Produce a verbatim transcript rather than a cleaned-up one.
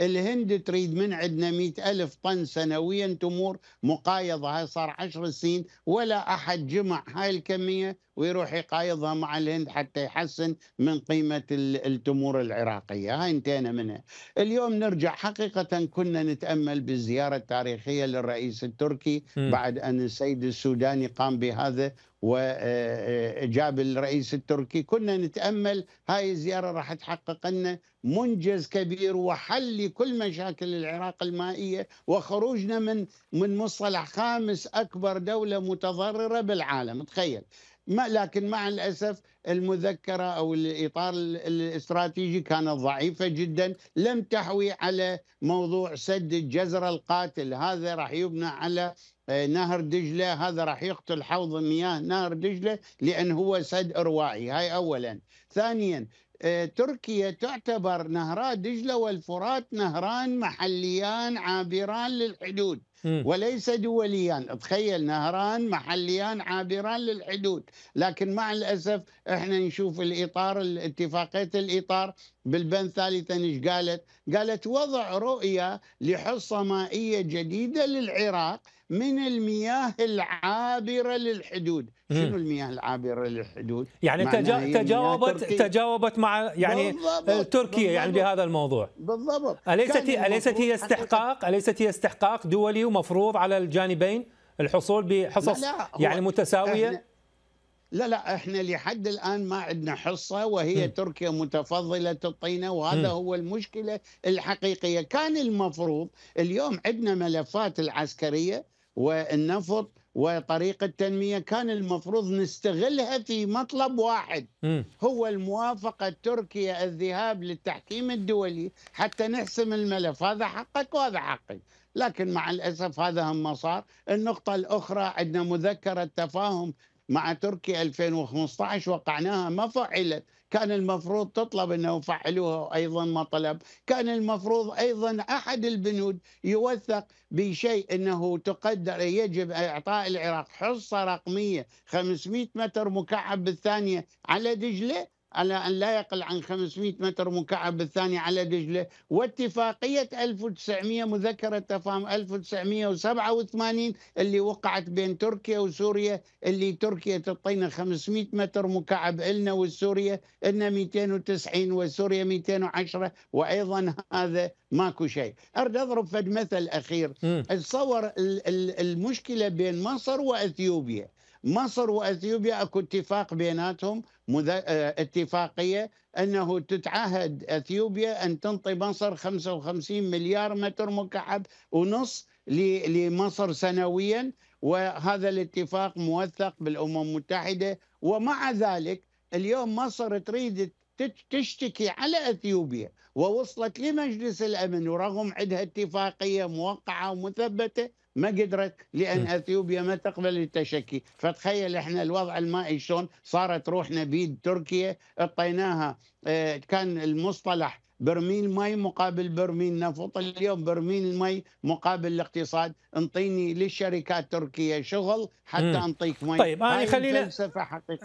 الهند تريد من عندنا مئة ألف طن سنويا تمور مقايضها، صار عشر سنين ولا أحد جمع هاي الكمية ويروح يقايضها مع الهند حتى يحسن من قيمة التمور العراقية. هاي انتهينا منها. اليوم نرجع حقيقة، كنا نتأمل بالزيارة التاريخية للرئيس التركي م. بعد أن السيد السوداني قام بهذا وجاب الرئيس التركي، كنا نتأمل هاي الزيارة راح تحقق لنا منجز كبير وحل لكل مشاكل العراق المائية وخروجنا من من مصطلح خامس أكبر دولة متضررة بالعالم، تخيل. ما لكن مع الأسف المذكرة أو الإطار الاستراتيجي كانت ضعيفة جدا، لم تحوي على موضوع سد الجزر القاتل. هذا راح يبنى على نهر دجلة، هذا راح يقتل حوض مياه نهر دجلة لأن هو سد إروائي. هاي أولا. ثانيا، تركيا تعتبر نهرات دجلة والفرات نهران محليان عابران للحدود وليس دوليان. تخيل، نهران محليان عابران للحدود، لكن مع الأسف احنا نشوف الإطار، الاتفاقية الإطار بالبند ثالثا ايش قالت؟ قالت وضع رؤية لحصة مائية جديدة للعراق من المياه العابرة للحدود. شنو المياه العابرة للحدود؟ يعني تجاوبت تجاوبت مع يعني تركيا يعني بهذا الموضوع بالضبط. أليست أليست هي استحقاق أليست هي استحقاق دولي ومفروض على الجانبين الحصول بحصص لا لا يعني متساوية؟ لا لا، احنا لحد الان ما عندنا حصه، وهي م. تركيا متفضله الطينه، وهذا م. هو المشكله الحقيقيه. كان المفروض اليوم عندنا ملفات العسكريه والنفط وطريقة التنمية، كان المفروض نستغلها في مطلب واحد م. هو الموافقة تركيا الذهاب للتحكيم الدولي حتى نحسم الملف. هذا حقك وهذا حقي، لكن مع الأسف هذا هم صار. النقطة الأخرى، عندنا مذكرة تفاهم مع تركيا ألفين وخمسة عشر وقعناها ما فعلت، كان المفروض تطلب أنه فعلوها أيضا ما طلب. كان المفروض أيضا أحد البنود يوثق بشيء أنه تقدر يجب إعطاء العراق حصة رقمية خمسمئة متر مكعب بالثانية على دجلة، على أن لا يقل عن خمسمئة متر مكعب بالثانية على دجلة. واتفاقية ألف وتسعمئة، مذكرة تفاهم ألف وتسعمئة وسبعة وثمانين اللي وقعت بين تركيا وسوريا، اللي تركيا تعطينا خمسمئة متر مكعب إلنا، والسوريا إلنا مئتين وتسعين وسوريا مئتين وعشرة، وأيضا هذا ماكو شيء. أريد أضرب فد مثل أخير. تصور المشكلة بين مصر وأثيوبيا. مصر وأثيوبيا أكو اتفاق بيناتهم، اتفاقية أنه تتعهد أثيوبيا أن تنطي مصر خمسة وخمسين مليار متر مكعب ونص لمصر سنويا، وهذا الاتفاق موثق بالأمم المتحدة. ومع ذلك اليوم مصر تريد تشتكي على أثيوبيا ووصلت لمجلس الأمن، ورغم عندها اتفاقية موقعة ومثبتة ما قدرت، لأن أثيوبيا ما تقبل التشكي. فتخيل احنا الوضع المائي شلون صارت روحنا بيد تركيا. اعطيناها اه كان المصطلح برميل مي مقابل برميل نفط، اليوم برميل مي مقابل الاقتصاد. انطيني للشركات التركية شغل حتى انطيك مي. طيب أنا خلينا